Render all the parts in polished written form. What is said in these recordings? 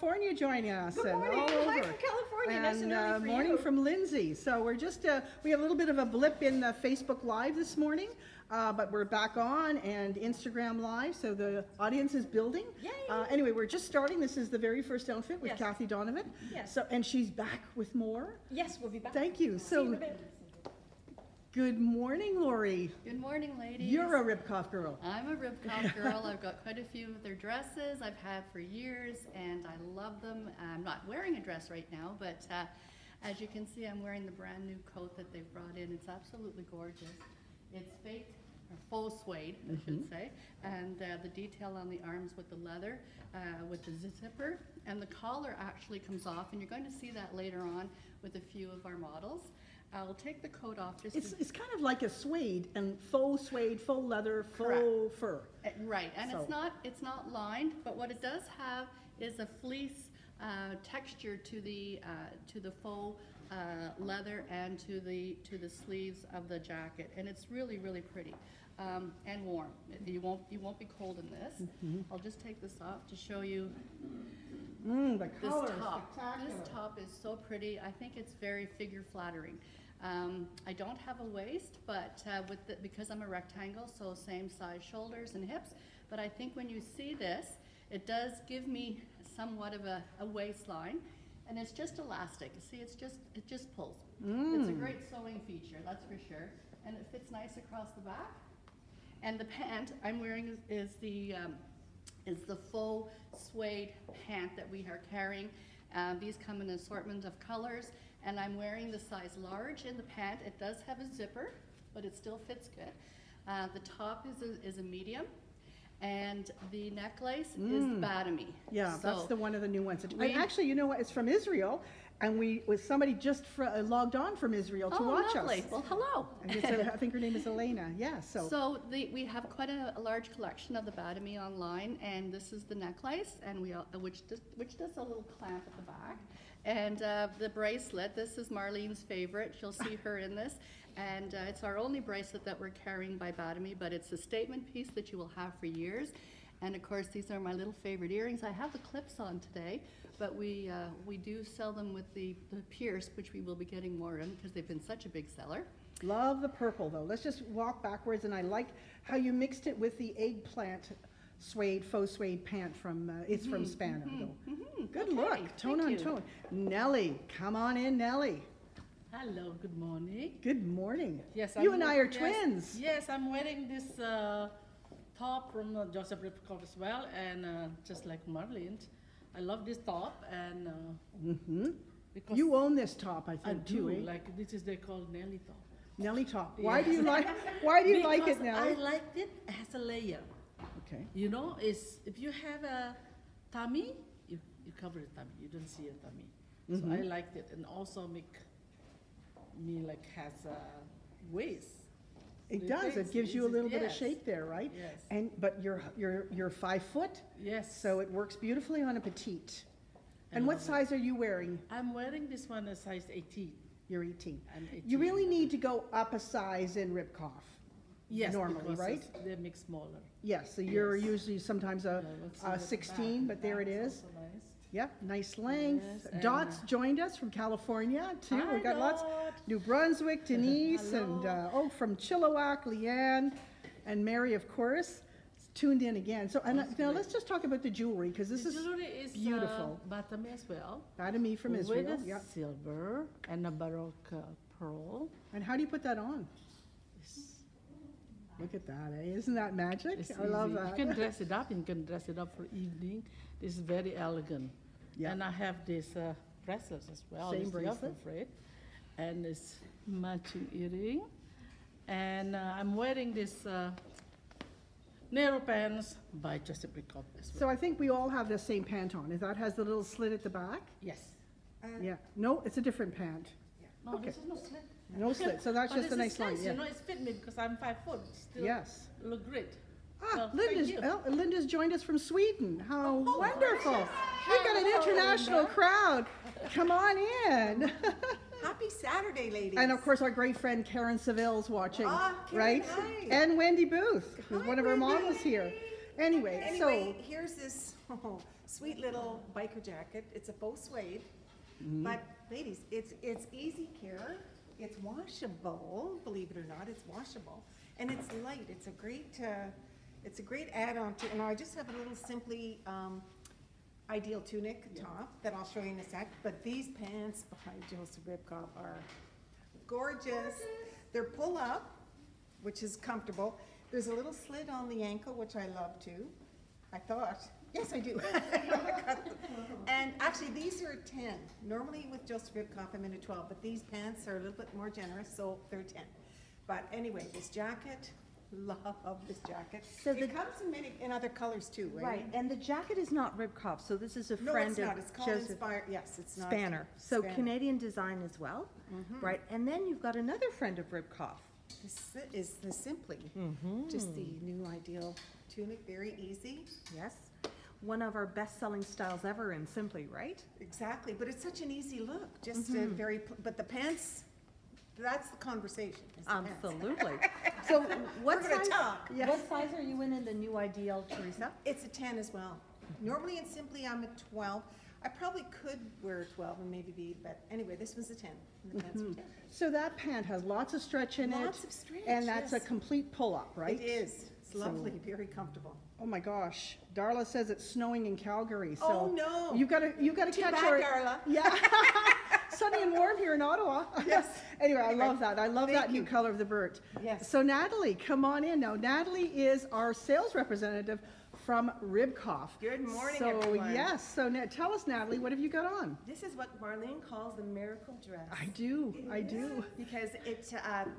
California joining us. Good morning. And all over. From California. And nice and early for morning you. From Lindsay. So we're just we have a little bit of a blip in Facebook Live this morning, but we're back on, and Instagram Live. So the audience is building. Yay. Anyway, we're just starting. This is the very first outfit with Kathy Donovan. Yes. So, and she's back with more. Yes, we'll be back. Thank you. So. See you in a bit. Good morning, Lori. Good morning, ladies. You're a Ribkoff girl. I'm a Ribkoff girl. I've got quite a few of their dresses I've had for years, and I love them. I'm not wearing a dress right now, but as you can see, I'm wearing the brand new coat that they've brought in. It's absolutely gorgeous. It's fake, or full suede, I should say, and the detail on the arms with the leather, with the zipper, and the collar actually comes off, and you're going to see that later on with a few of our models. I'll take the coat off. Just it's kind of like a suede and faux suede, faux leather, faux fur. Right, and so. It's not lined, but what it does have is a fleece texture to the faux leather and to the sleeves of the jacket, and it's really, really pretty and warm. You won't be cold in this. I'll just take this off to show you. The color is spectacular. This top is so pretty. I think it's very figure flattering. I don't have a waist, but because I'm a rectangle, so same size shoulders and hips. But I think when you see this, it does give me somewhat of a waistline, and it's just elastic. See, it just pulls. It's a great sewing feature, that's for sure, and it fits nice across the back. And the pant I'm wearing is the faux suede pant that we are carrying. These come in an assortment of colors, and I'm wearing the size large in the pant. It does have a zipper, but it still fits good. The top is a medium, and the necklace is Bat-Ami. Yeah, so that's one of the new ones. And actually, you know what, it's from Israel, and somebody just logged on from Israel to watch us. Well, hello. I think her name is Elena. Yeah. So we have quite a large collection of the Bat-Ami online, and this is the necklace, and which does a little clamp at the back, and the bracelet. This is Marlene's favorite. You'll see her in this, and it's our only bracelet that we're carrying by Bat-Ami, but it's a statement piece that you will have for years. And of course, these are my little favorite earrings. I have the clips on today, but we do sell them with the pierce, which we will be getting more in because they've been such a big seller. Love the purple though. Let's just walk backwards, and I like how you mixed it with the eggplant suede, faux suede pant from it's from Spanner though. Good look, tone on tone. Nellie, come on in, Nellie. Hello, good morning. Good morning. Yes, you and I are twins. Yes, I'm wearing this top from Joseph Ribkoff as well, and just like Marlene, I love this top, and because you own this top, I think too. Like this is they call Nellie top. Nellie top. Yes. Why do you like it, Nellie? I liked it as a layer. Okay. You know, if you have a tummy, you cover the tummy. You don't see a tummy. So I liked it, and also make me like has a waist. It does. It gives you a little bit of shape there, right? Yes. But you're 5 foot. Yes. So it works beautifully on a petite. And what size are you wearing? I'm wearing this one a size 18. You're 18. I'm 18. You really need to go up a size in Ribkoff. Yes. Normally, right? They make smaller. Yes. So you're usually sometimes a 16, but there it is. Yep, nice length. Yes, Dot's joined us from California too. Hi, we've got lots. New Brunswick, Denise, and from Chilliwack, Leanne, and Mary, of course, tuned in again. So now let's just talk about the jewelry, because the jewelry is beautiful. Bat-Ami as well. Bat-Ami from Israel. With silver and a baroque pearl. And how do you put that on? Look at that, eh? Isn't that magic? I love that. You can dress it up, and you can dress it up for evening. It's very elegant. Yeah. And I have this bracelet as well. Same bracelet. And this matching earring. And I'm wearing this narrow pants by Joseph Ribkoff as well. So I think we all have the same pant on. That has the little slit at the back? Yes. Yeah. No, it's a different pant. Yeah. No, this is no slit. No slit, so that's just a nice line. Yeah. You know, it's fit me because I'm 5 foot. Still look great. Ah, so, Linda's joined us from Sweden. How wonderful. Yes. We've got an international crowd. Come on in. Happy Saturday, ladies. And of course, our great friend Karen Seville's watching, right? Hi. And Wendy Booth, who's one of our models here. Anyway, so here's this sweet little biker jacket. It's a faux suede, but ladies, it's easy care. It's washable, believe it or not. It's washable, and it's light. It's a great add-on to. And I just have a little simply ideal tunic top that I'll show you in a sec. But these pants by Joseph Ribkoff are gorgeous. They're pull up, which is comfortable. There's a little slit on the ankle, which I love too. I thought, yes, I do. And actually, these are a 10. Normally, with Joseph Ribkoff, I'm in a 12, but these pants are a little bit more generous, so they're 10. But anyway, this jacket, love this jacket. So it comes in many in other colors too, right? Right, and the jacket is not Ribkoff, so this is a friend of Joseph. No, it's not. It's yes, it's not Spanner. So Spanner. Canadian design as well, right? And then you've got another friend of Ribkoff. This is the Simply, just the new ideal tunic, very easy. Yes, one of our best-selling styles ever in Simply, right? Exactly, but it's such an easy look, just very, but the pants, that's the conversation. Absolutely. So what size, what size are you in the new ideal, Teresa? It's a 10 as well. Normally in Simply I'm a 12. I probably could wear 12 and maybe be, but anyway, this was a 10. And the pants were 10. So that pant has lots of stretch in it. Lots of stretch, and that's a complete pull-up, right? It is. It's lovely, very comfortable. Oh my gosh, Darla says it's snowing in Calgary. So oh no! You've got to catch her. Darla. Yeah. Sunny and warm here in Ottawa. Yes. Anyway, I love that. I love that new color of the bird. Yes. So Natalie, come on in now. Natalie is our sales representative from Ribkoff. Good morning, everyone. Yes, so tell us, Natalie, what have you got on? This is what Marlene calls the miracle dress. I do, I do. Because it,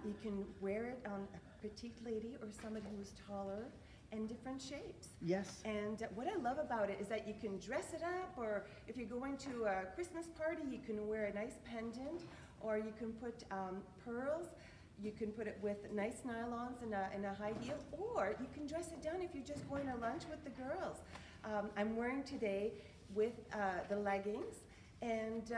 you can wear it on a petite lady or somebody who's taller and different shapes. Yes. And what I love about it is that you can dress it up, or if you're going to a Christmas party, you can wear a nice pendant, or you can put pearls. You can put it with nice nylons and a high heel, or you can dress it down if you're just going to lunch with the girls. I'm wearing today with the leggings and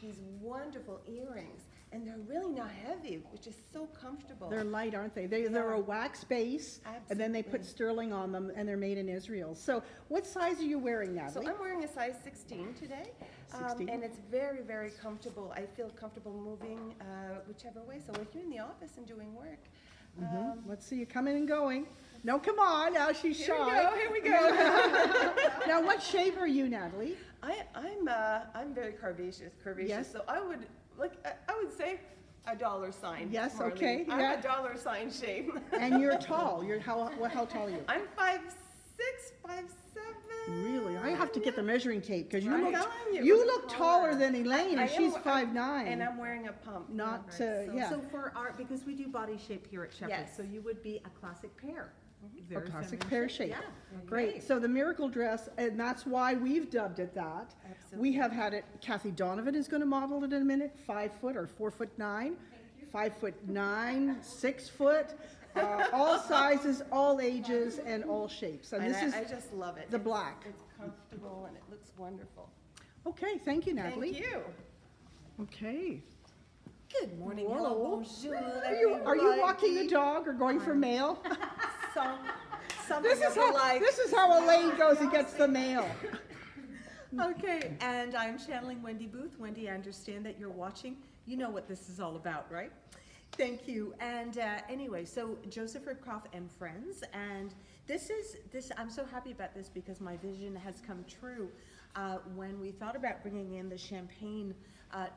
these wonderful earrings, and they're really not heavy, which is so comfortable. They're light, aren't they? They're a wax base, and then they put sterling on them, and they're made in Israel. So what size are you wearing, Natalie? So I'm wearing a size 16 today. And it's very, very comfortable. I feel comfortable moving whichever way. So if you're in the office and doing work. Let's see you coming and going. No, come on. Now she's shy. Here we go. Now, what shape are you, Natalie? I'm very curvaceous. Yes. So I would I would say a dollar sign. Yes. Marlene. Okay. I'm a dollar sign shape. And you're tall. You're how tall are you? I'm 5'6", 5'7". Really? I have to get the measuring tape because you look taller than Elaine, and she's 5'9". And I'm wearing a pump. So for our, because we do body shape here at Shepherd, so you would be a classic pear. A classic pear shape. Yeah. Great. So the miracle dress, and that's why we've dubbed it that. Absolutely. We have had it. Kathy Donovan is going to model it in a minute. 5 foot or 4'9", 5'9", 6 foot. All sizes, all ages, and all shapes. And this I just love it. The black. It's comfortable and it looks wonderful. Okay, thank you, Natalie. Thank you. Okay. Good morning. Hello. Bonjour. Are you walking the dog or going for mail? This is how Elaine goes and gets the mail. Okay, and I'm channeling Wendy Booth. Wendy, I understand that you're watching. You know what this is all about, right? Thank you. And anyway, so Joseph Ribkoff and Friends, and this. I'm so happy about this because my vision has come true. When we thought about bringing in the champagne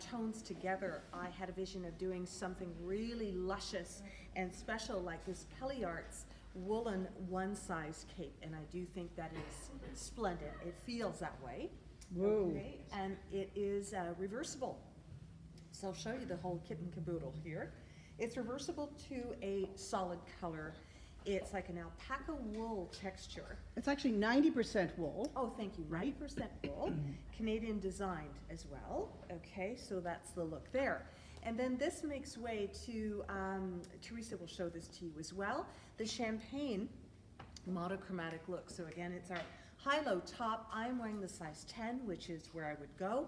tones together, I had a vision of doing something really luscious and special like this Pelly Arts woolen one-size cape, and I do think that it's splendid. It feels that way. Whoa. Okay. And it is reversible. So I'll show you the whole kit and caboodle here. It's reversible to a solid color. It's like an alpaca wool texture. It's actually 90% wool. Oh, thank you, 90% wool. Canadian designed as well. Okay, so that's the look there. And then this makes way to, Teresa will show this to you as well, the champagne monochromatic look. So again, it's our high-low top. I'm wearing the size 10, which is where I would go.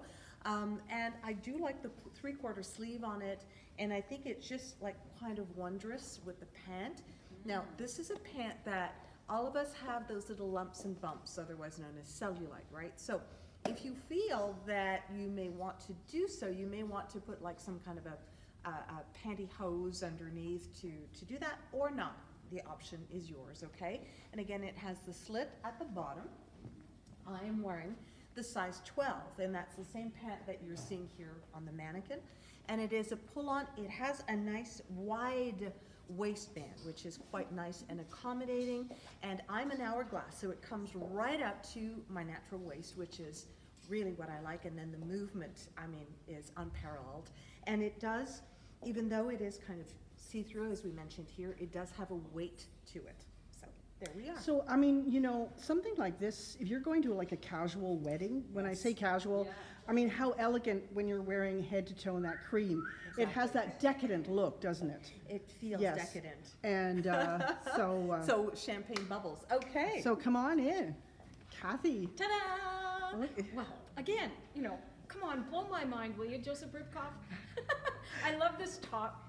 And I do like the three-quarter sleeve on it, and I think it's just like kind of wondrous with the pant. Now, this is a pant that All of us have those little lumps and bumps, otherwise known as cellulite, right? So if you feel that you may want to do so, you may want to put like some kind of a pantyhose underneath to do that, or not. The option is yours, okay? And again, it has the slit at the bottom. I am wearing the size 12, and that's the same pant that you're seeing here on the mannequin. And it is a pull-on. It has a nice wide waistband, which is quite nice and accommodating. And I'm an hourglass, so it comes right up to my natural waist, which is really what I like. And then the movement, I mean, is unparalleled. And it does, even though it is kind of see-through, as we mentioned here, it does have a weight to it. So there we are. So, I mean, you know, something like this, if you're going to like a casual wedding, when I say casual, yeah. I mean, how elegant when you're wearing head to toe in that cream. Exactly. It has that decadent look, doesn't it? It feels yes. decadent. And so champagne bubbles. Okay. So come on in, Kathy. Ta-da! Okay. Well, again, you know, come on, blow my mind, will you, Joseph Ribkoff? I love this top.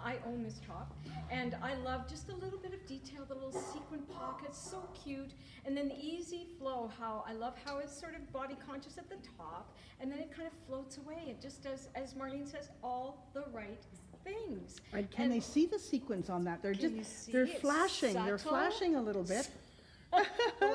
I own this top, and I love just a little bit of detail, the little sequin pockets, so cute, and then the easy flow, how I love how it's sort of body conscious at the top, and then it kind of floats away. It just does, as Marlene says, all the right things. And can they see the sequins on that? They're just, they're flashing, subtle. They're flashing a little bit. Well,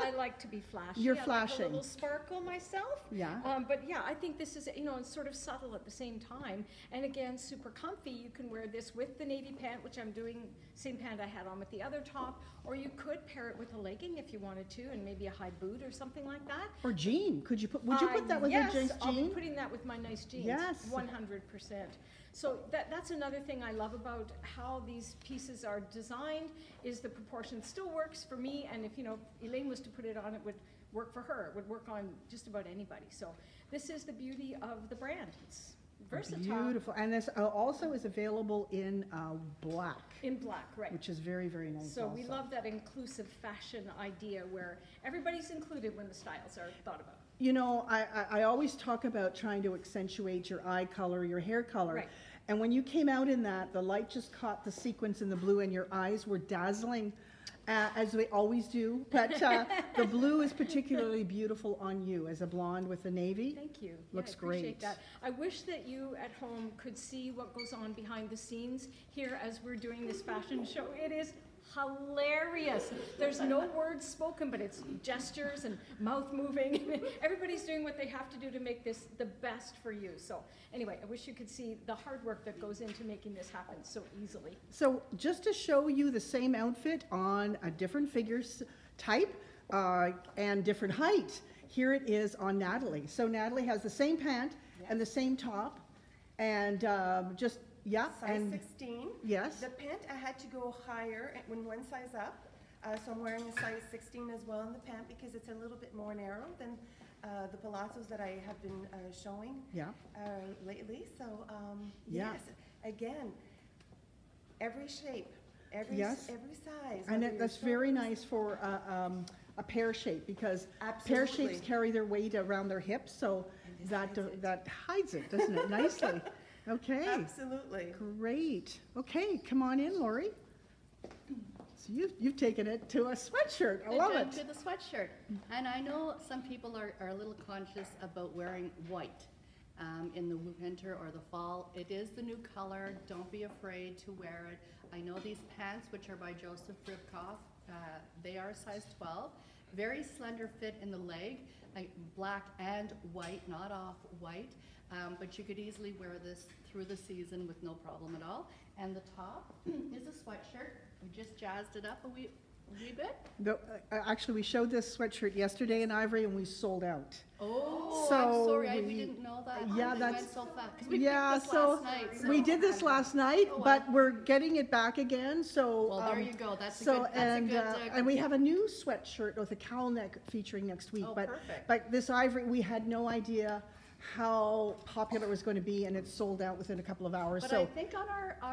I like to be flashy. You're flashing. I like a little sparkle myself. Yeah. But yeah, I think this is, you know, it's sort of subtle at the same time. And again, super comfy. You can wear this with the navy pant, which I'm doing, same pant I had on with the other top. Or you could pair it with a legging if you wanted to, and maybe a high boot or something like that. Or jean. Could you put, would you put that with your jeans? Yes, I'll be putting that with my nice jeans. Yes. 100%. So that's another thing I love about how these pieces are designed, is the proportion still works for me, and if, you know, Eileen was to put it on, it would work for her. It would work on just about anybody. So this is the beauty of the brand. It's versatile. Beautiful. And this also is available in black. In black, right. Which is very, very nice. So also, we love that inclusive fashion idea where everybody's included when the styles are thought about. You know, I always talk about trying to accentuate your eye color, your hair color. Right. And when you came out in that, the light just caught the sequins in the blue, and your eyes were dazzling, as they always do. But the blue is particularly beautiful on you as a blonde with the navy. Thank you. Looks great. I appreciate that. I wish that you at home could see what goes on behind the scenes here as we're doing this fashion show. It is hilarious. There's no words spoken, but it's gestures and mouth moving. Everybody's doing what they have to do to make this the best for you. So anyway, I wish you could see the hard work that goes into making this happen so easily. So just to show you the same outfit on a different figure type and different height, here it is on Natalie. So Natalie has the same pant and the same top, and just size 16. Yes. The pant, I had to go higher when one size up, so I'm wearing a size 16 as well in the pant because it's a little bit more narrow than the palazzos that I have been showing lately. So yes, again, every shape, every size. And that's very nice for a pear shape, because pear shapes carry their weight around their hips, so that that hides it, doesn't it? Nicely. Okay. Absolutely. Great. Okay, come on in, Lori. So you've taken it to a sweatshirt. I love it. To the sweatshirt. And I know some people are a little conscious about wearing white in the winter or the fall. It is the new color. Don't be afraid to wear it. I know these pants, which are by Joseph Ribkoff, they are size 12. Very slender fit in the leg, black and white, not off white. But you could easily wear this through the season with no problem at all. And the top is a sweatshirt. We just jazzed it up a wee bit. No, actually, we showed this sweatshirt yesterday in Ivory, and we sold out. Oh, so I'm sorry, we didn't know that. Yeah, that's so fast. We did this last night, but we're getting it back again. So well, there you go. That's so a good, and we have a new sweatshirt with a cowl neck featuring next week. Oh, but perfect. But this Ivory, we had no idea how popular it was going to be, and it sold out within a couple of hours. But so I think on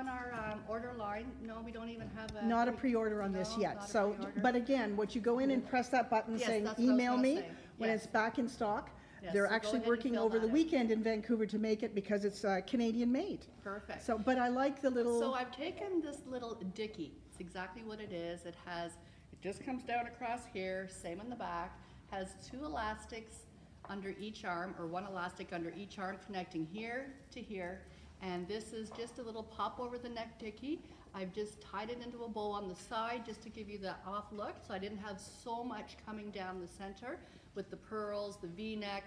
our order line, no, we don't even have a pre-order on this yet. So, but again, what you go in and press that button saying email me when it's back in stock. Yes, they're actually working over the weekend in Vancouver to make it, because it's Canadian made. Perfect. So, but I like the little. So I've taken this little dicky. It's exactly what it is. It has. It just comes down across here, same in the back, has two elastics under each arm, or one elastic under each arm connecting here to here, and this is just a little pop over the neck dicky. I've just tied it into a bow on the side just to give you the off look, so I didn't have so much coming down the center with the pearls, the v-neck,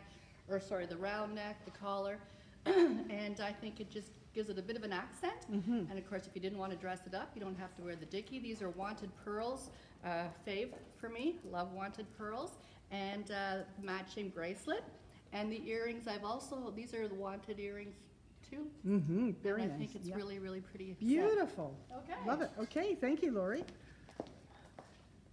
or sorry, the round neck, the collar, and I think it just gives it a bit of an accent. Mm-hmm. And of course, if you didn't want to dress it up, you don't have to wear the dicky. These are Wanted pearls, fave for me, love Wanted pearls, and matching bracelet. And the earrings, I've also, these are the Wanted earrings too. Mm-hmm, very nice. I think it's really, really pretty. Beautiful. Okay. Love it. Okay, thank you, Lori.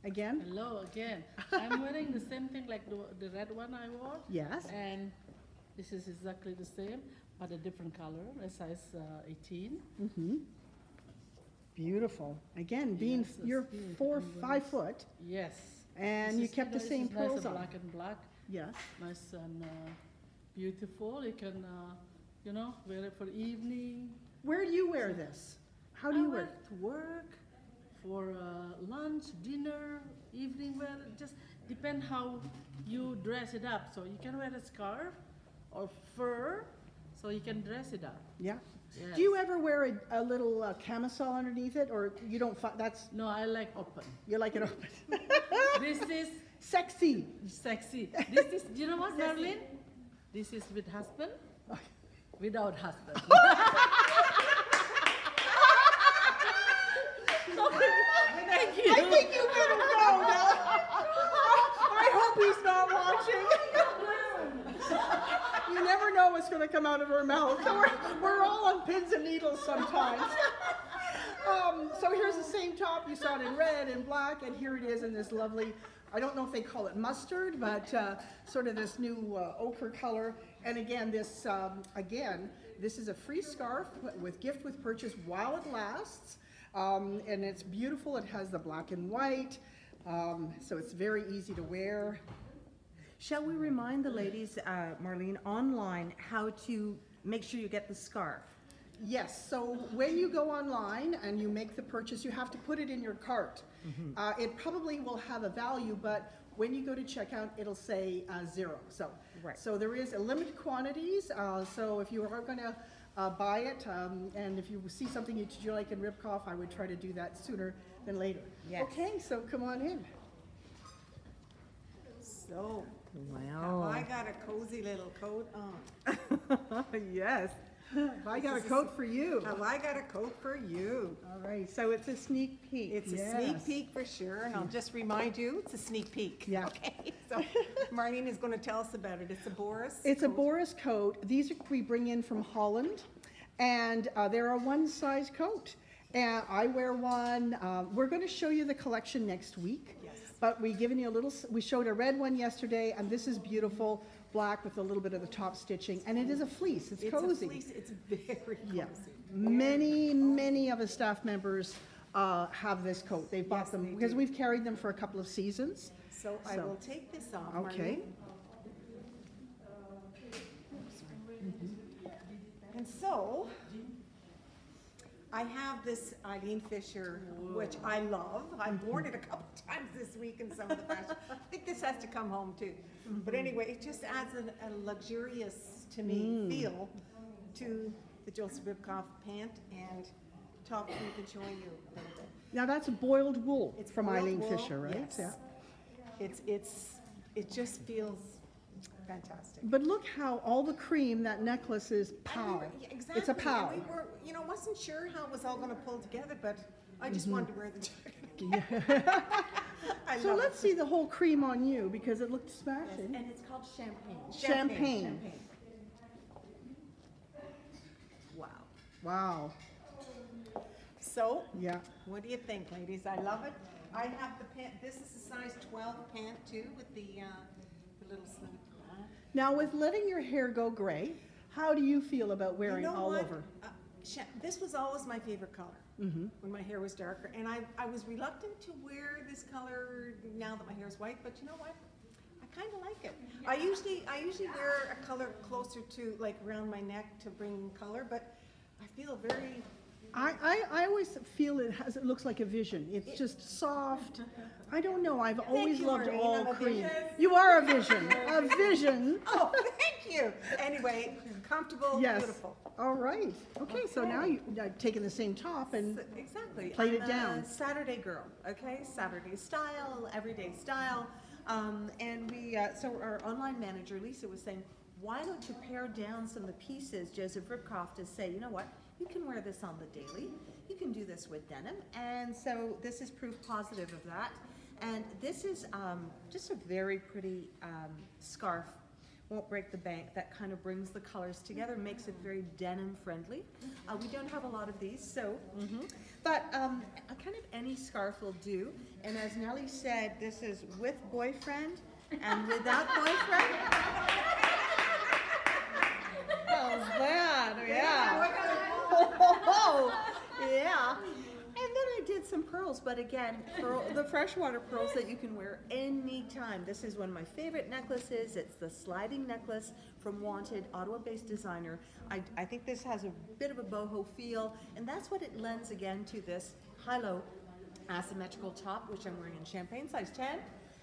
Again? Hello, again. I'm wearing the same thing like the red one I wore. Yes. And this is exactly the same, but a different color, a size 18. Mm-hmm. Beautiful. Again, being yes, you're speed. 5 foot. Yes. And this you kept the same pearls on. Black and black. Yes. Nice and beautiful. You can, you know, wear it for evening. Where do you wear this? How do you wear it? To work, for lunch, dinner, evening wear. It just depend how you dress it up. So you can wear a scarf or fur. So you can dress it up. Yeah. Yes. Do you ever wear a little camisole underneath it, or you don't? That's no. I like open. You like it open. This is sexy. Sexy. This is. Do you know what, Marlene? This is with husband. Without husband. Thank you. I think you better go now. I hope he's not watching. You never know what's going to come out of her mouth. So we're all on pins and needles sometimes. So here's the same top. You saw it in red and black, and here it is in this lovely, I don't know if they call it mustard, but sort of this new ochre color. And again, this this is a free scarf with gift with purchase while it lasts. And it's beautiful. It has the black and white, so it's very easy to wear. Shall we remind the ladies, Marlene, online how to make sure you get the scarf? Yes, so when you go online and you make the purchase, you have to put it in your cart. Mm-hmm. It probably will have a value, but when you go to checkout, it'll say 0. So, right. So there is a limited quantities, so if you are going to buy it, and if you see something you like in Ribkoff, I would try to do that sooner than later. Yes. Okay, so come on in. So. Wow. I got a cozy little coat on. Yes. Have I got a coat for you? Have I got a coat for you? All right. So it's a sneak peek. It's a sneak peek for sure. And I'll just remind you, it's a sneak peek. Yeah. Okay. So Marlene is going to tell us about it. It's a Boris coat. It's a Boris coat. These we bring in from Holland. And they're a one-size coat. And I wear one. We're going to show you the collection next week. But we've given you a little, we showed a red one yesterday, and this is beautiful, black with a little bit of the top stitching, and it is a fleece, it's cozy. It's a fleece, it's very cozy. Yeah. Many of the staff members have this coat. They've bought them, because we've carried them for a couple of seasons. So I will take this off, okay. Mm-hmm. And so, I have this Eileen Fisher, which I love. I've worn it a couple times this week in some of the fashion. I think this has to come home too. Mm-hmm. But anyway, it just adds a luxurious, to me, feel to the Joseph Ribkoff pant and top that we can show you a little bit. Now that's boiled wool. It's from Eileen Fisher, right? Yes. Yeah. It just feels fantastic. But look how all the cream, that necklace is pow. Exactly. It's a pow. And we were, you know, wasn't sure how it was all going to pull together, but I just wanted to wear the jacket again. So let's see the whole cream on you, because it looked smashing. Yes, and it's called champagne. Champagne. Wow. Wow. So, what do you think, ladies? I love it. I have the pant. This is a size 12 pant, too, with the little sleeve. Now, with letting your hair go gray, how do you feel about wearing all over? This was always my favorite color when my hair was darker, and I was reluctant to wear this color now that my hair is white. But you know what? I kind of like it. Yeah. I usually wear a color closer to like around my neck to bring color, but I feel very I always feel it looks like a vision. It's just soft. I don't know. I've always loved all cream. You are a vision. A vision. Oh, thank you. Anyway, comfortable, yes. Beautiful. All right. Okay, so now you've taken the same top and played it down. Saturday girl. Okay, Saturday style, everyday style. And we, so our online manager, Lisa, was saying, why don't you pare down some of the pieces, Joseph Ribkoff, to say, you know what, you can wear this on the daily, you can do this with denim, and so this is proof positive of that. And this is just a very pretty scarf, won't break the bank, that kind of brings the colors together, makes it very denim friendly. We don't have a lot of these, so, but kind of any scarf will do. And as Nellie said, this is with boyfriend and without boyfriend. That, yeah. And then I did some pearls, but again, the freshwater pearls that you can wear anytime. This is one of my favorite necklaces. It's the sliding necklace from Wanted, Ottawa-based designer. I think this has a bit of a boho feel, and that's what it lends again to this high-low asymmetrical top, which I'm wearing in champagne, size 10.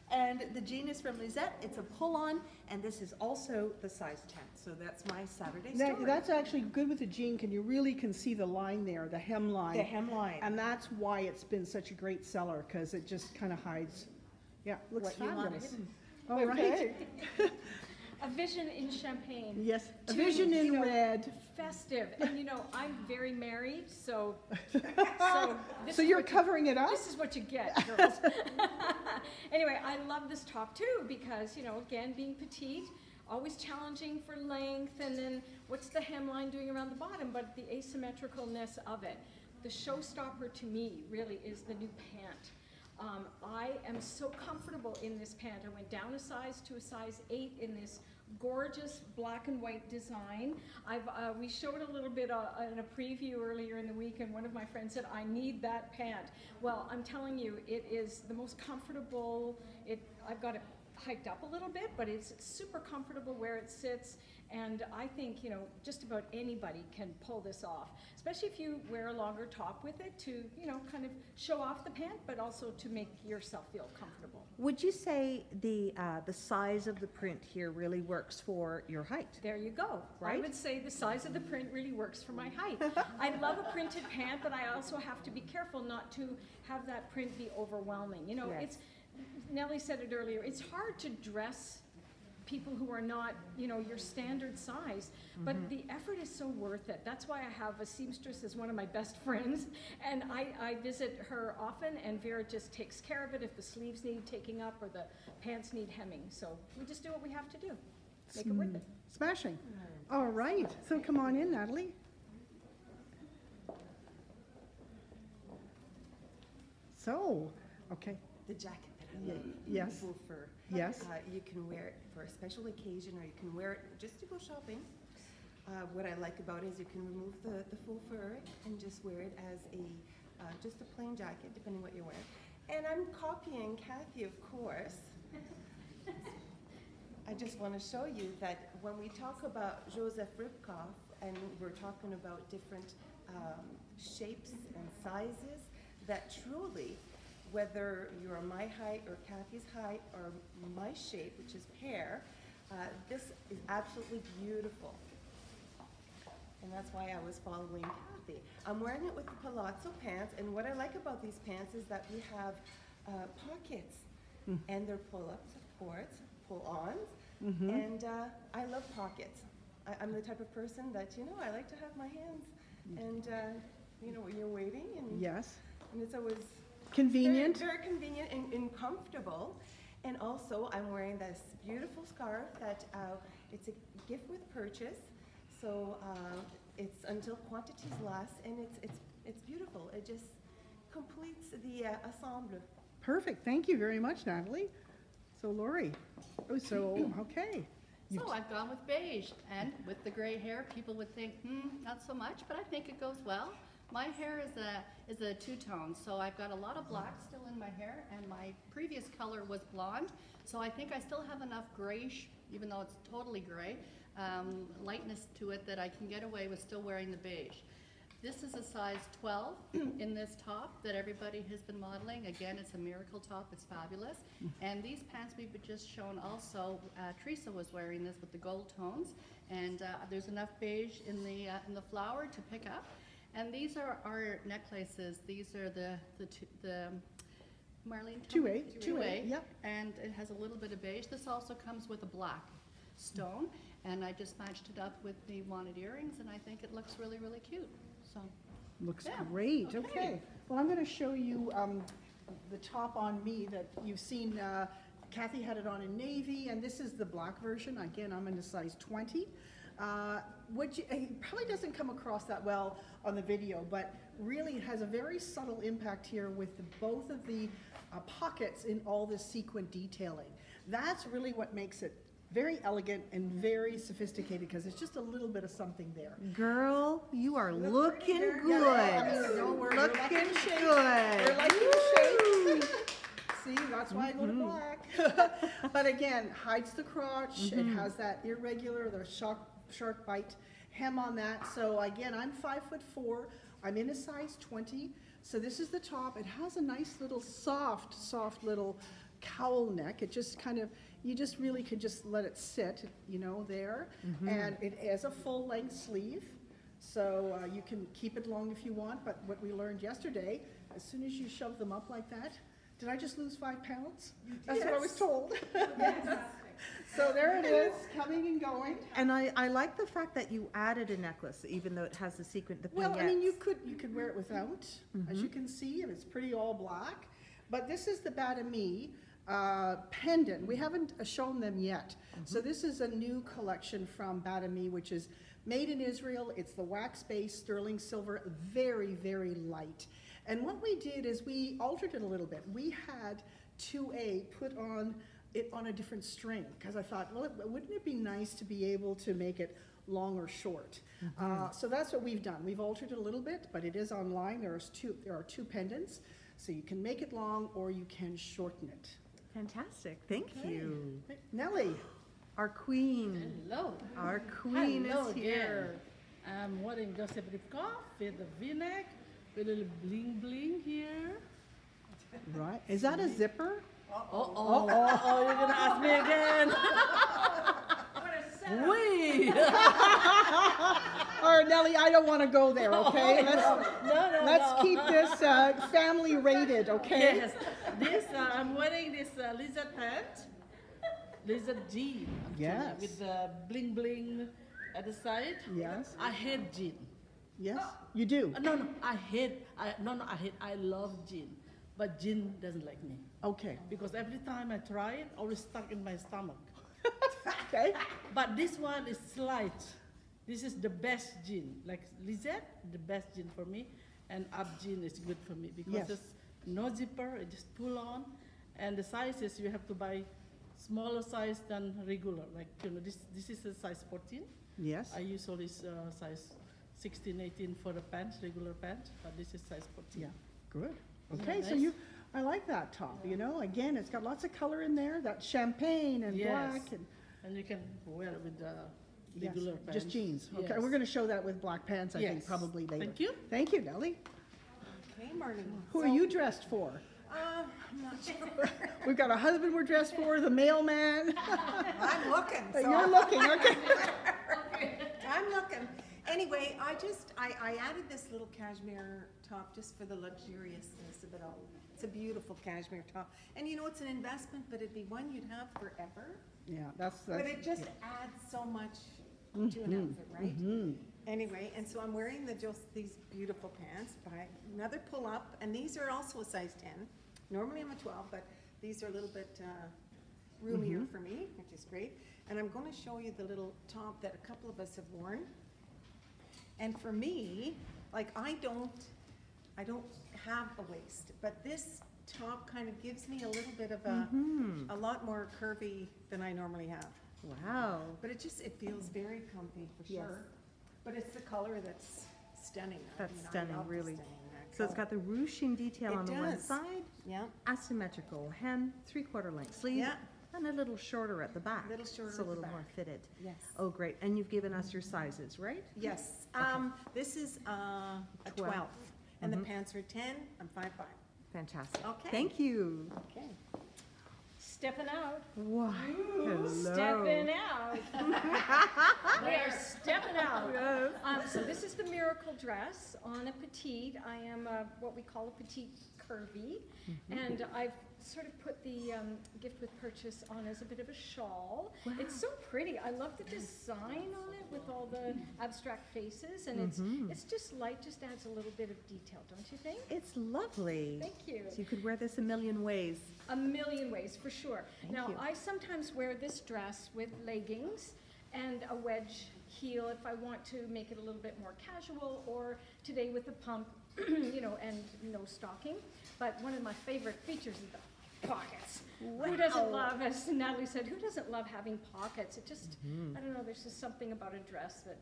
And the jean is from Lisette. It's a pull-on, and this is also the size 10. So that's my Saturday story. That's actually good with the jean. You really can see the line there, the hemline. The hemline. And that's why it's been such a great seller, because it just kind of hides. Yeah, looks fabulous. All right. A vision in champagne. Yes, a vision in red. Festive, and you know, I'm very married, so. So you're covering it up? This is what you get, girls. Anyway, I love this top too, because, you know, again, being petite, always challenging for length, and then what's the hemline doing around the bottom, but the asymmetricalness of it. The showstopper to me really is the new pant. I am so comfortable in this pant. I went down a size to a size 8 in this gorgeous black and white design. We showed a little bit in a preview earlier in the week, and one of my friends said, I need that pant. Well, I'm telling you, it is the most comfortable. I've got it hiked up a little bit, but it's super comfortable where it sits. And I think, you know, just about anybody can pull this off, especially if you wear a longer top with it to, you know, kind of show off the pant, but also to make yourself feel comfortable. Would you say the size of the print here really works for your height? There you go. Right? I would say the size of the print really works for my height. I love a printed pant, but I also have to be careful not to have that print be overwhelming. You know, yes. Nellie said it earlier, it's hard to dress people who are not, you know, your standard size, but the effort is so worth it. That's why I have a seamstress as one of my best friends, and I visit her often, and Vera just takes care of it if the sleeves need taking up or the pants need hemming. So we just do what we have to do. Make it worth it. Smashing. All right, so come on in, Natalie. So, okay. The jacket. Yes. For, yes. You can wear it for a special occasion, or you can wear it just to go shopping. What I like about it is you can remove the full fur and just wear it as a just a plain jacket, depending what you're wearing. And I'm copying Kathy, of course. I just want to show you that when we talk about Joseph Ribkoff, and we're talking about different shapes and sizes, that truly, whether you're my height or Kathy's height or my shape, which is pear, this is absolutely beautiful. And that's why I was following Kathy. I'm wearing it with the palazzo pants, and what I like about these pants is that we have pockets, and they're pull-ups, of course, pull-ons, and I love pockets. I'm the type of person that, you know, I like to have my hands, and you know, when you're waiting, and, and it's always convenient. Very, very convenient and comfortable. And also, I'm wearing this beautiful scarf that it's a gift with purchase. So it's until quantities last, and it's beautiful. It just completes the ensemble. Perfect. Thank you very much, Natalie. So Lori. Oh, so okay. So I've gone with beige, and with the gray hair, people would think, not so much, but I think it goes well. My hair is a two-tone, so I've got a lot of black still in my hair, and my previous color was blonde, so I think I still have enough grayish, even though it's totally gray, lightness to it that I can get away with still wearing the beige. This is a size 12 in this top that everybody has been modeling. Again, it's a miracle top, it's fabulous. And these pants we've just shown also, Teresa was wearing this with the gold tones, and there's enough beige in the flower to pick up. And these are our necklaces. These are the Marlene? 2A, yep. And it has a little bit of beige. This also comes with a black stone, and I just matched it up with the wanted earrings, and I think it looks really, really cute. So, looks great. Okay. Well, I'm going to show you the top on me that you've seen. Kathy had it on in navy, and this is the black version. Again, I'm in a size 20. It probably doesn't come across that well on the video, but really it has a very subtle impact here with both of the pockets in all this sequin detailing. That's really what makes it very elegant and very sophisticated, because it's just a little bit of something there. Girl, you are looking good. Yeah, don't worry. Looking good. We're liking the shapes. See, that's why I go to black. But again, hides the crotch. It has that irregular, the shark bite hem on that. So again, I'm 5'4". I'm in a size 20. So this is the top. It has a nice little soft little cowl neck. It just kind of, you just really could just let it sit, you know, there. And it has a full length sleeve, so you can keep it long if you want. But what we learned yesterday, as soon as you shove them up like that, did I just lose 5 pounds? That's what I was told. Yes. So there it is, coming and going. And I like the fact that you added a necklace, even though it has the sequin, the pigments. Well, I mean, you could wear it without, as you can see, and it's pretty all black. But this is the Bat-Ami pendant. We haven't shown them yet. So this is a new collection from Bat-Ami, which is made in Israel. It's the wax-based sterling silver, very, very light. And what we did is we altered it a little bit. We had 2A put on it on a different string, because I thought, well, wouldn't it be nice to be able to make it long or short? So that's what we've done. We've altered it a little bit, but it is online. There are two pendants, so you can make it long or you can shorten it. Fantastic. Thank you. Nellie. Our queen. Hello. Our queen is here. I'm wearing Joseph Ribkoff with the V-neck, with a little bling bling here. Right. Is that a zipper? Uh-oh, you're going to ask me again. Wait. All right, Nellie, I don't want to go there, okay? Let's keep this family rated, okay? Yes. This, I'm wearing this Lisette pant, Lisette jean. Yes. With the bling bling at the side. Yes. I hate jean. Yes, you do. I love jean. But gin doesn't like me. Okay. Because every time I try it, always stuck in my stomach. Okay. But this one is slight. This is the best gin. Like Lisette, the best gin for me. And up gin is good for me because it's no zipper, it just pull on. And the sizes, you have to buy smaller size than regular. Like, you know, this is a size 14. Yes. I use all this size 16, 18 for the pants, regular pants. But this is size 14. Yeah, good. Okay, so I like that top, you know. Again, it's got lots of color in there, that champagne and black. And you can wear it with regular pants. Just jeans. Yes. Okay, we're going to show that with black pants, I think, probably later. Thank you. Thank you, Nellie. Okay, Marlene. Who are you dressed for? I'm not sure. We've got a husband we're dressed for, the mailman. I'm looking. So you're looking, okay. I'm looking. Anyway, I added this little cashmere top just for the luxuriousness of it all. It's a beautiful cashmere top. And you know, it's an investment, but it'd be one you'd have forever. Yeah, that's but it just adds so much to an outfit, right? Anyway, and so I'm wearing these beautiful pants by another pull-up, and these are also a size 10. Normally I'm a 12, but these are a little bit roomier for me, which is great. And I'm going to show you the little top that a couple of us have worn. And for me, like I don't have a waist, but this top kind of gives me a little bit of a lot more curvy than I normally have. Wow. But it feels very comfy for sure. But it's the color that's stunning. That's stunning, really. So it's got the ruching detail on the one side. Yeah. Asymmetrical hem, 3/4 length sleeve. Yeah. and a little shorter at the back. A little shorter. It's a little more fitted. Yes. Oh, great. And you've given us your sizes, right? Yes. Okay. This is a 12. And the pants are 10. I'm 5'5". Fantastic. Okay. Thank you. Okay. Stepping out. Wow. Hello. Stepping out. We are stepping out. Yes. So this is the miracle dress on a petite. I am what we call a petite curvy. And I've sort of put the gift with purchase on as a bit of a shawl. Wow. It's so pretty. I love the design on it with all the abstract faces, and it's just light, just adds a little bit of detail, don't you think? It's lovely. Thank you. So you could wear this a million ways. A million ways, for sure. Now, I sometimes wear this dress with leggings and a wedge heel if I want to make it a little bit more casual, or today with the pump, you know, and no stocking. But one of my favorite features is the pockets. Wow. Who doesn't love, as Natalie said, who doesn't love having pockets? It just, I don't know, there's just something about a dress that,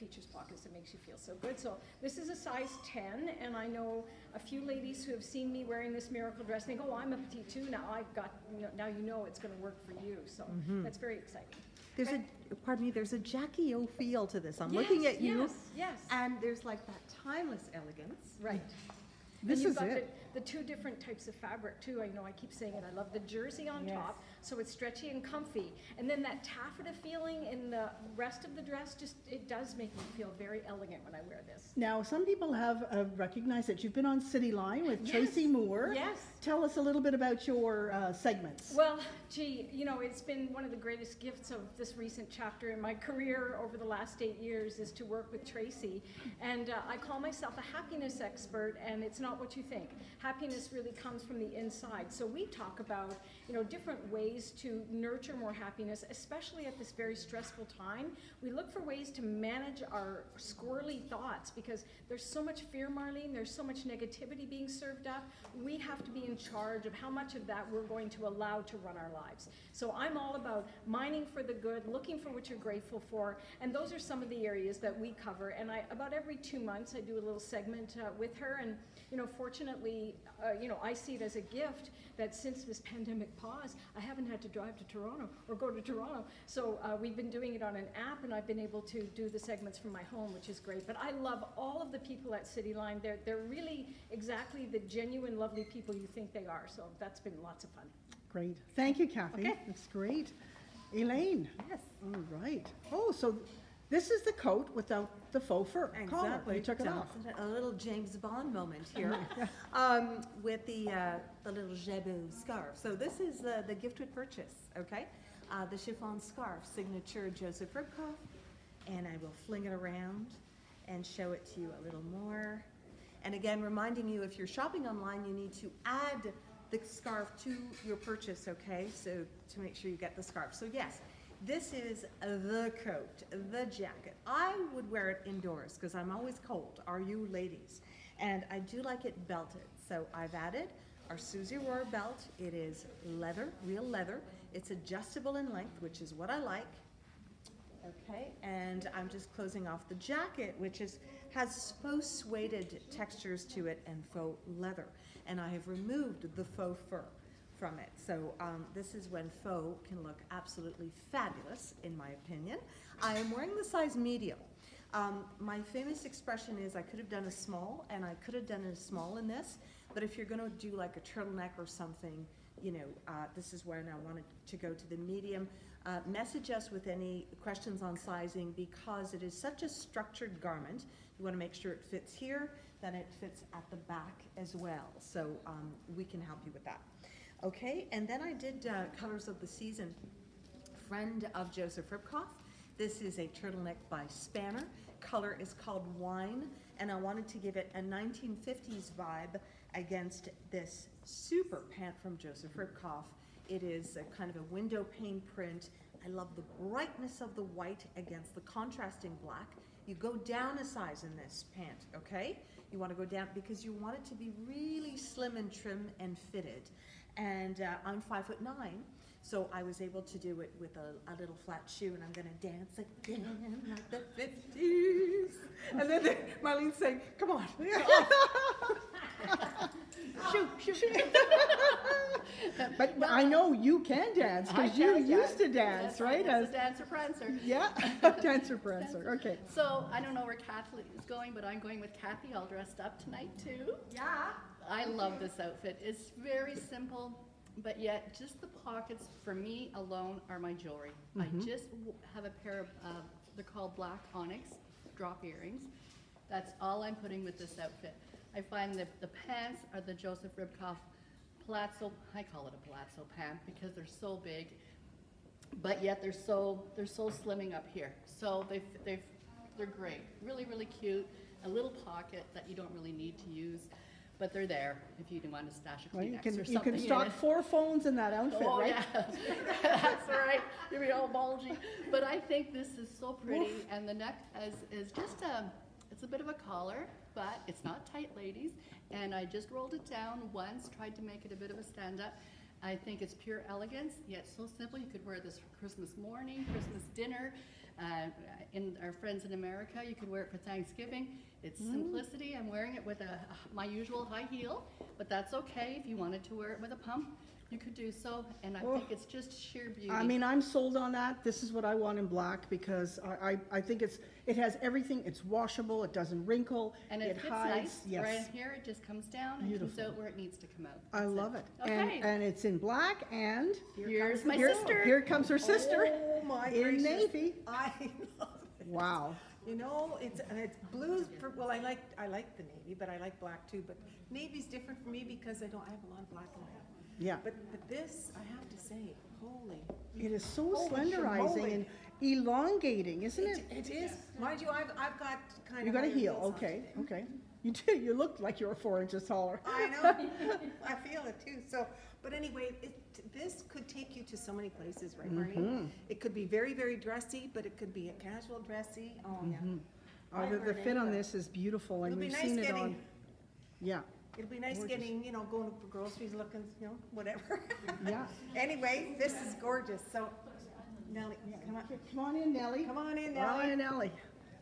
features pockets that makes you feel so good. So this is a size 10, and I know a few ladies who have seen me wearing this miracle dress, and they go, oh, I'm a petite too, now I've got, you know, now you know it's gonna work for you. So that's very exciting. There's there's a Jackie O feel to this. I'm looking at you. Yes, yes. And there's like that timeless elegance. Right. This is it. The two different types of fabric too. I know I keep saying it. I love the jersey on top, so it's stretchy and comfy. And then that taffeta feeling in the rest of the dress, just it does make me feel very elegant when I wear this. Now, some people have recognized that you've been on City Line with Tracy Moore. Yes. Tell us a little bit about your segments. Well, gee, you know, it's been one of the greatest gifts of this recent chapter in my career over the last 8 years is to work with Tracy. And I call myself a happiness expert, and it's not what you think. Happiness really comes from the inside. So we talk about, you know, different ways to nurture more happiness, especially at this very stressful time. We look for ways to manage our squirrely thoughts because there's so much fear, Marlene, there's so much negativity being served up. We have to be in charge of how much of that we're going to allow to run our lives. So I'm all about mining for the good, looking for what you're grateful for, and those are some of the areas that we cover. And I, about every 2 months, I do a little segment with her, and you know, fortunately, you know, I see it as a gift that since this pandemic pause, I haven't had to drive to Toronto or go to Toronto. So we've been doing it on an app, and I've been able to do the segments from my home, which is great. But I love all of the people at City Line. They're really exactly the genuine, lovely people you think they are. So that's been lots of fun. Great. Thank you, Kathy. Okay. That's great. Eileen. Yes. All right. Oh, so this is the coat without the faux fur collar. You took it off. A little James Bond moment here with the little jabot scarf. So this is the gift with purchase, okay? The chiffon scarf, signature Joseph Ribkoff. And I will fling it around and show it to you a little more. And again, reminding you, if you're shopping online, you need to add the scarf to your purchase, okay? So to make sure you get the scarf. So yes. This is the coat, the jacket. I would wear it indoors because I'm always cold, are you ladies? And I do like it belted. So I've added our Susie Rohr belt. It is leather, real leather. It's adjustable in length, which is what I like. Okay, and I'm just closing off the jacket, which is has faux suede textures to it and faux leather. And I have removed the faux fur from it. So this is when faux can look absolutely fabulous, in my opinion. I am wearing the size medium. My famous expression is I could have done a small, and I could have done a small in this, but if you're gonna do like a turtleneck or something, you know, this is when I wanted to go to the medium. Message us with any questions on sizing because it is such a structured garment. You wanna make sure it fits here, then it fits at the back as well. So we can help you with that. Okay, and then I did Colors of the Season, Friend of Joseph Ribkoff. This is a turtleneck by Spanner. Color is called Wine, and I wanted to give it a 1950s vibe against this super pant from Joseph Ribkoff. It is a kind of a window pane print. I love the brightness of the white against the contrasting black. You go down a size in this pant, okay? You want to go down because you want it to be really slim and trim and fitted. And I'm 5'9", so I was able to do it with a little flat shoe, and I'm gonna dance again like the 50s. And then Marlene's saying, come on. shoot. But well, I know you can dance because you used to dance, right? As a dancer-prancer. Yeah, dancer-prancer, okay. So, I don't know where Kathleen is going, but I'm going with Kathy all dressed up tonight too. Yeah. I love this outfit. It's very simple, but yet just the pockets, for me alone, are my jewelry. Mm-hmm. I just have a pair of, they're called black onyx drop earrings. That's all I'm putting with this outfit. I find that the pants are the Joseph Ribkoff palazzo, I call it a palazzo pant because they're so big, but yet they're so slimming up here. So they're great, really, really cute. A little pocket that you don't really need to use, but they're there if you want to stash a Kleenex or something. You can stock four phones in that outfit, right? Yeah. That's right, you'll be all bulgy. But I think this is so pretty, and the neck is just it's a bit of a collar, but it's not tight, ladies, and I just rolled it down once, tried to make it a bit of a stand-up. I think it's pure elegance, yet so simple. You could wear this for Christmas morning, Christmas dinner, in our friends in America, you could wear it for Thanksgiving. It's simplicity. I'm wearing it with my usual high heel, but that's okay. If you wanted to wear it with a pump, you could do so, and I think it's just sheer beauty. I mean, I'm sold on that. This is what I want in black because I think it has everything. It's washable. It doesn't wrinkle. And it fits nice. Yes. Right here, it just comes down and Beautiful. Comes out where it needs to come out. That's I love it. Okay. And it's in black. And here's my sister. Here comes her sister. Oh my goodness! In navy. I love it. Wow. You know, it's blues. Well, I like the navy, but I like black too. But navy's different for me because I have a lot of black in my head. Yeah, but this, I have to say, it is so slenderizing and elongating, isn't it? It is. Mind you, I've got kind of. You got a heel, okay, okay. You do. You look like you're 4 inches taller. I know. I feel it too. So, but anyway, this could take you to so many places, right, Marnie? Mm-hmm. It could be very, very dressy, but it could be a casual dressy. Oh yeah. The fit on this is beautiful, and we've seen it on. Yeah. It'll be nice getting, you know, going for groceries, looking, you know, whatever. Yeah. Anyway, this is gorgeous. So, Nellie, come on. Come on in, Nellie. Come on in, Nellie. Come on in, Nellie.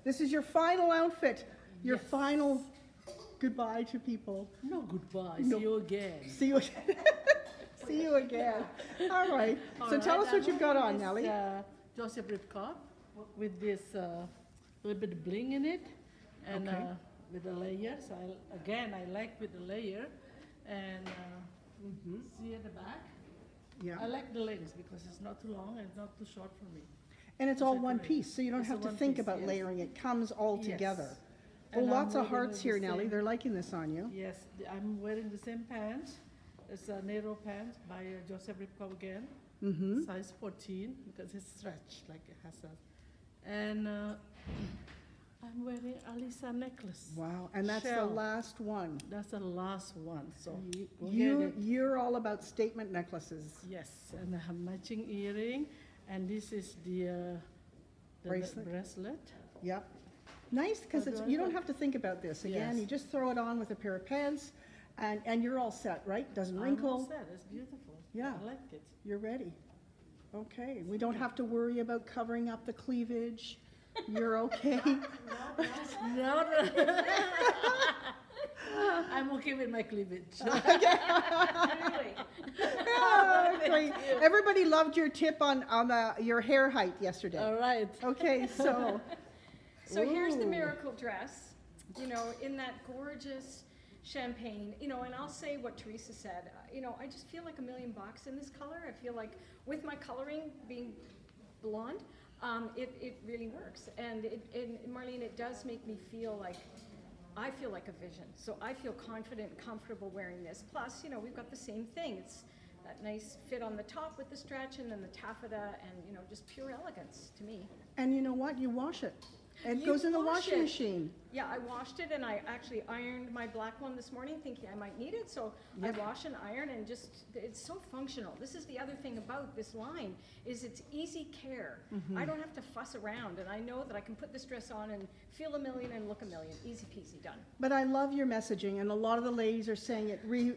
This is your final outfit. Your final goodbye to people. No goodbye. No. See you again. See you again. See you again. All right. So tell us what you've got on, Nellie. Joseph Ribkoff with this little bit of bling in it. And, okay. With the layers, I like with the layer, and see at the back. Yeah, I like the legs because it's not too long and not too short for me. And it's all one piece, so you don't have to think about layering. It comes all together. Well, lots of hearts here, Nellie. They're liking this on you. Yes, I'm wearing the same pants. It's a narrow pants by Joseph Ribkoff again, size 14 because it's stretched like it has a, and. I'm wearing Alisa necklace. Wow, and that's the last one. That's the last one. So you're all about statement necklaces. Yes, and I have matching earring, and this is the bracelet. Yep. Nice, because you don't have to think about this again. Yes. You just throw it on with a pair of pants, and you're all set, right? Doesn't wrinkle. I'm all set. It's beautiful. Yeah, I like it. You're ready. Okay, we don't have to worry about covering up the cleavage. You're okay. No. I'm okay with my cleavage. Anyway. Everybody loved your tip on your hair height yesterday. All right. Okay, so. So here's the miracle dress, you know, in that gorgeous champagne, you know, and I'll say what Teresa said, you know, I just feel like $1,000,000 in this color. I feel like with my coloring being blonde, it really works, and Marlene, it does make me feel like, I feel like a vision, so I feel confident and comfortable wearing this. Plus, you know, we've got the same thing. It's that nice fit on the top with the stretch and then the taffeta and, you know, just pure elegance to me. And you know what? You wash it. It goes in the washing machine. Yeah, I washed it, and I actually ironed my black one this morning thinking I might need it, so I wash and iron, and just, it's so functional. This is the other thing about this line, is it's easy care. I don't have to fuss around, and I know that I can put this dress on and feel $1,000,000 and look $1,000,000. Easy peasy done. But I love your messaging, and a lot of the ladies are saying it really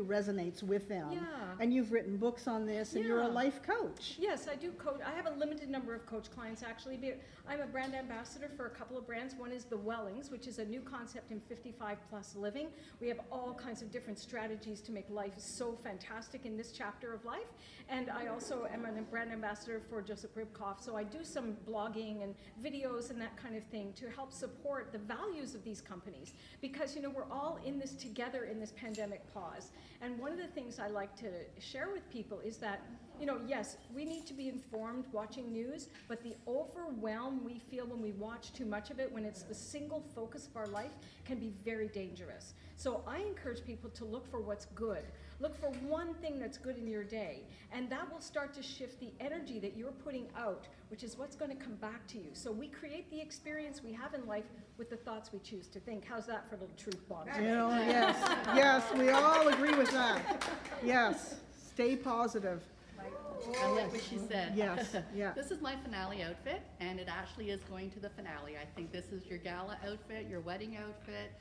resonates with them. Yeah. And you've written books on this, and you're a life coach. Yes, I do coach. I have a limited number of coach clients, actually. I'm a brand ambassador for a couple of brands. One is The Well dwellings, which is a new concept in 55+ living. We have all kinds of different strategies to make life so fantastic in this chapter of life. And I also am a brand ambassador for Joseph Ribkoff, so I do some blogging and videos and that kind of thing to help support the values of these companies, because, you know, we're all in this together in this pandemic pause. And one of the things I like to share with people is that, you know, yes, we need to be informed watching news, but the overwhelm we feel when we watch too much of it, when it's the single focus of our life, can be very dangerous. So I encourage people to look for what's good. Look for one thing that's good in your day, and that will start to shift the energy that you're putting out, which is what's going to come back to you. So we create the experience we have in life with the thoughts we choose to think. How's that for a little truth bomb? You know, yes, yes, we all agree with that. Yes, stay positive. I like what she said. Yes, yeah. This is my finale outfit, and it actually is going to the finale. I think this is your gala outfit, your wedding outfit,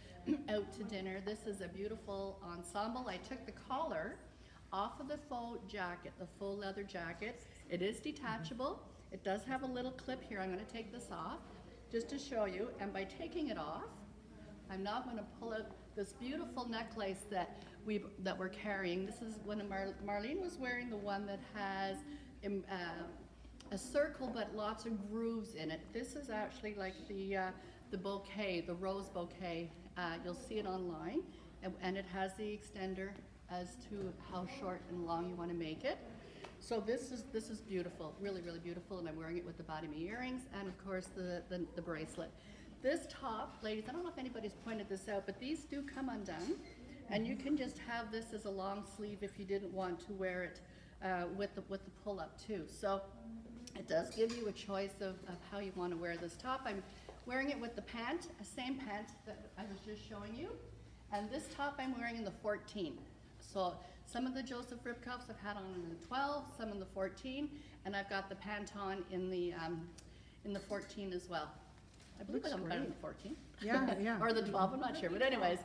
out to dinner. This is a beautiful ensemble. I took the collar off of the faux jacket, the faux leather jacket. It is detachable. It does have a little clip here. I'm going to take this off just to show you, and by taking it off, I'm now going to pull out this beautiful necklace that we're carrying. This is one of Marlene was wearing, the one that has a circle but lots of grooves in it. This is actually like the bouquet, the rose bouquet. You'll see it online, and it has the extender as to how short and long you want to make it. So this is beautiful, really, really beautiful, and I'm wearing it with the Bat-Ami earrings and of course the bracelet. This top, ladies, I don't know if anybody's pointed this out, but these do come undone, and you can just have this as a long sleeve if you didn't want to wear it with the pull-up too. So it does give you a choice of how you want to wear this top. I'm wearing it with the pant, the same pant that I was just showing you, and this top I'm wearing in the 14. So some of the Joseph Ribkoffs I've had on in the 12, some in the 14, and I've got the pant on in the 14 as well. I believe I'm better than the 14. Yeah, yeah. Or the 12, I'm not sure. But anyways,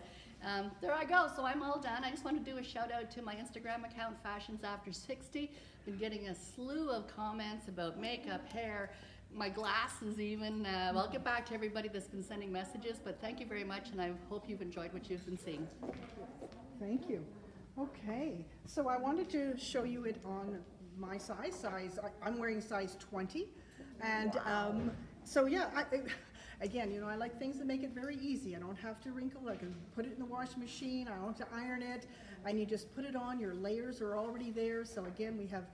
there I go. So I'm all done. I just want to do a shout out to my Instagram account, Fashions After 60. Been getting a slew of comments about makeup, hair, my glasses even. Well, I'll get back to everybody that's been sending messages, but thank you very much, and I hope you've enjoyed what you've been seeing. Thank you. Okay, so I wanted to show you it on my size. I'm wearing size 20, and wow. So yeah, again, you know, I like things that make it very easy. I don't have to wrinkle. I can put it in the washing machine. I don't have to iron it. And you just put it on. Your layers are already there. So again, we have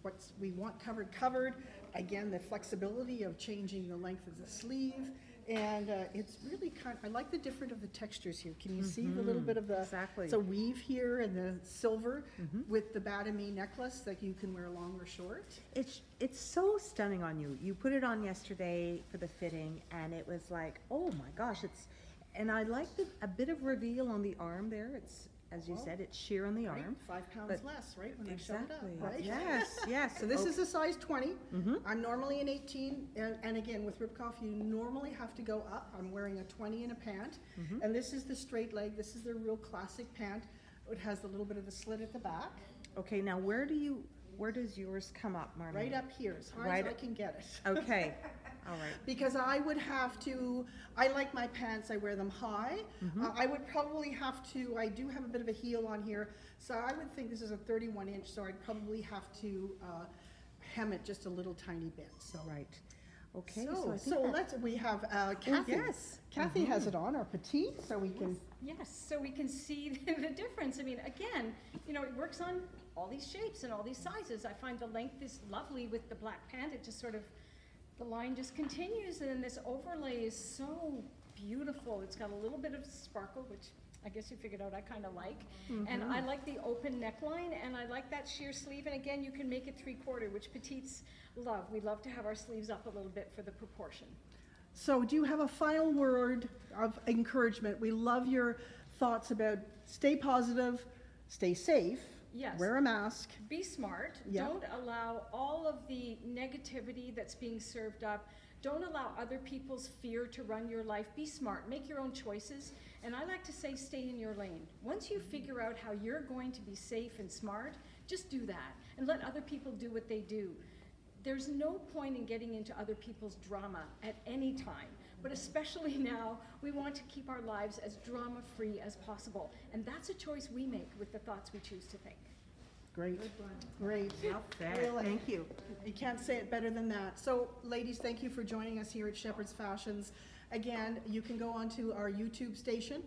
what we want covered. Again, the flexibility of changing the length of the sleeve. And it's really kind of, I like the different of the textures here. Can you see the little bit of the exactly. So weave here and the silver with the Bat-Ami necklace that you can wear long or short. It's so stunning on you. You put it on yesterday for the fitting, and it was like, oh my gosh, it's, and I like a bit of reveal on the arm there. It's, as you said, it's sheer on the arm. 5 pounds less, right? When exactly. I showed up, right? Yes, yes. So this is a size 20. I'm normally an 18, and again, with Ribkoff, you normally have to go up. I'm wearing a 20 in a pant, and this is the straight leg. This is the real classic pant. It has a little bit of a slit at the back. Okay, now where does yours come up, Marlene? Right up here, as high as I can get it. Okay. All right. Because I would have to, I like my pants, I wear them high. I would probably have to, I do have a bit of a heel on here, so I would think this is a 31 inch, so I'd probably have to hem it just a little tiny bit. So. Right. Okay. So let's, we have Kathy. Yes. Kathy has it on, our petite, so we can. Yes, so we can see the difference. I mean, again, you know, it works on all these shapes and all these sizes. I find the length is lovely with the black pant. It just sort of, the line just continues, and then this overlay is so beautiful. It's got a little bit of sparkle, which I guess you figured out I kind of like. And I like the open neckline, and I like that sheer sleeve. And again, you can make it 3/4, which petites love. We love to have our sleeves up a little bit for the proportion. So do you have a final word of encouragement? We love your thoughts about stay positive, stay safe. Yes. Wear a mask. Be smart. Yeah. Don't allow all of the negativity that's being served up. Don't allow other people's fear to run your life. Be smart. Make your own choices. And I like to say, stay in your lane. Once you figure out how you're going to be safe and smart, just do that. And let other people do what they do. There's no point in getting into other people's drama at any time. but especially now, we want to keep our lives as drama-free as possible. And that's a choice we make with the thoughts we choose to think. Great, great, really. Thank you. You can't say it better than that. So ladies, thank you for joining us here at Shepherd's Fashions. Again, you can go onto our YouTube station